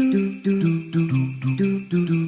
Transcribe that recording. do do do do do do do do.